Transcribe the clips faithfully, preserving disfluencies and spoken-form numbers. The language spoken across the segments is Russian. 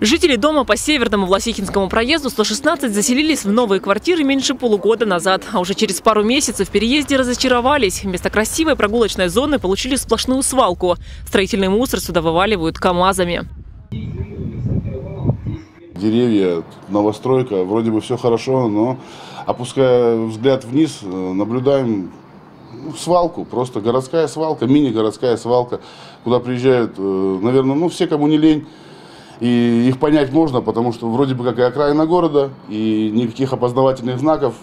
Жители дома по Северному Власихинскому проезду сто шестнадцать заселились в новые квартиры меньше полугода назад. А уже через пару месяцев в переезде разочаровались. Вместо красивой прогулочной зоны получили сплошную свалку. Строительный мусор сюда вываливают камазами. Деревья, новостройка, вроде бы все хорошо, но опуская взгляд вниз, наблюдаем свалку, просто городская свалка, мини-городская свалка, куда приезжают, наверное, ну все, кому не лень. И их понять можно, потому что вроде бы как и окраина города, и никаких опознавательных знаков.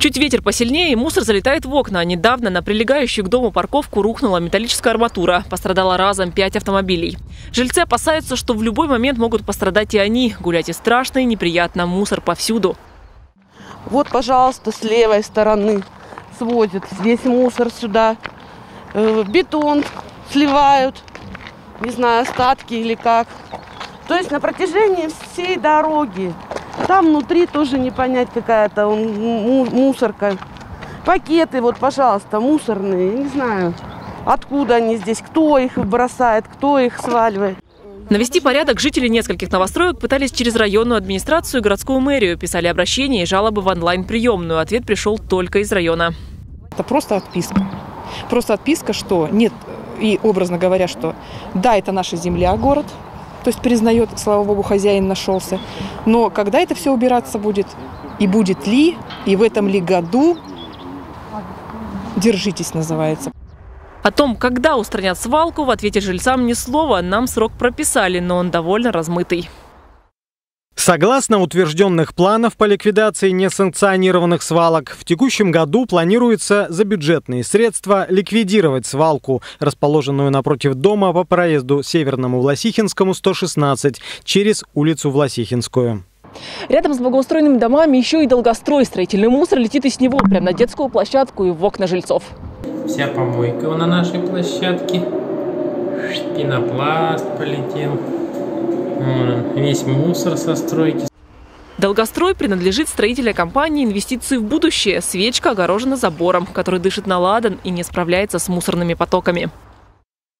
Чуть ветер посильнее, и мусор залетает в окна. Недавно на прилегающую к дому парковку рухнула металлическая арматура. Пострадало разом пять автомобилей. Жильцы опасаются, что в любой момент могут пострадать и они. Гулять и страшно, и неприятно. Мусор повсюду. Вот, пожалуйста, с левой стороны сводят. Здесь мусор сюда. Бетон сливают. Не знаю, остатки или как. То есть на протяжении всей дороги. Там внутри тоже не понять какая-то мусорка. Пакеты, вот, пожалуйста, мусорные. Не знаю, откуда они здесь, кто их бросает, кто их сваливает. Навести порядок жители нескольких новостроек пытались через районную администрацию и городскую мэрию. Писали обращения и жалобы в онлайн-приемную. Ответ пришел только из района. Это просто отписка. Просто отписка, что нет, и образно говоря, что да, это наша земля, город. То есть признает, слава богу, хозяин нашелся. Но когда это все убираться будет, и будет ли, и в этом ли году, держитесь, называется. О том, когда устранят свалку, в ответе жильцам ни слова. Нам срок прописали, но он довольно размытый. Согласно утвержденных планов по ликвидации несанкционированных свалок, в текущем году планируется за бюджетные средства ликвидировать свалку, расположенную напротив дома по проезду Северному Власихинскому сто шестнадцать через улицу Власихинскую. Рядом с благоустроенными домами еще и долгострой. Строительный мусор летит из него прямо на детскую площадку и в окна жильцов. Вся помойка на нашей площадке. Пенопласт полетел. Весь мусор со стройки. Долгострой принадлежит строительной компании «Инвестиции в будущее». Свечка огорожена забором, который дышит на ладан и не справляется с мусорными потоками.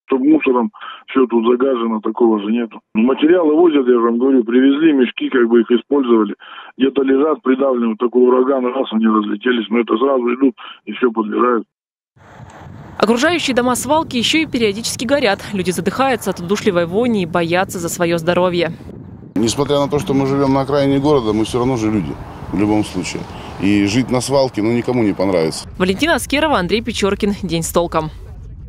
Чтобы мусором все тут загажено, такого же нету. Материалы возят, я вам говорю, привезли мешки, как бы их использовали. Где-то лежат придавлены, такой ураган, раз они разлетелись, но это сразу идут и все подбирают. Окружающие дома свалки еще и периодически горят. Люди задыхаются от удушливой вони и боятся за свое здоровье. Несмотря на то, что мы живем на окраине города, мы все равно же люди в любом случае. И жить на свалке ну, никому не понравится. Валентина Аскерова, Андрей Печеркин. День с толком.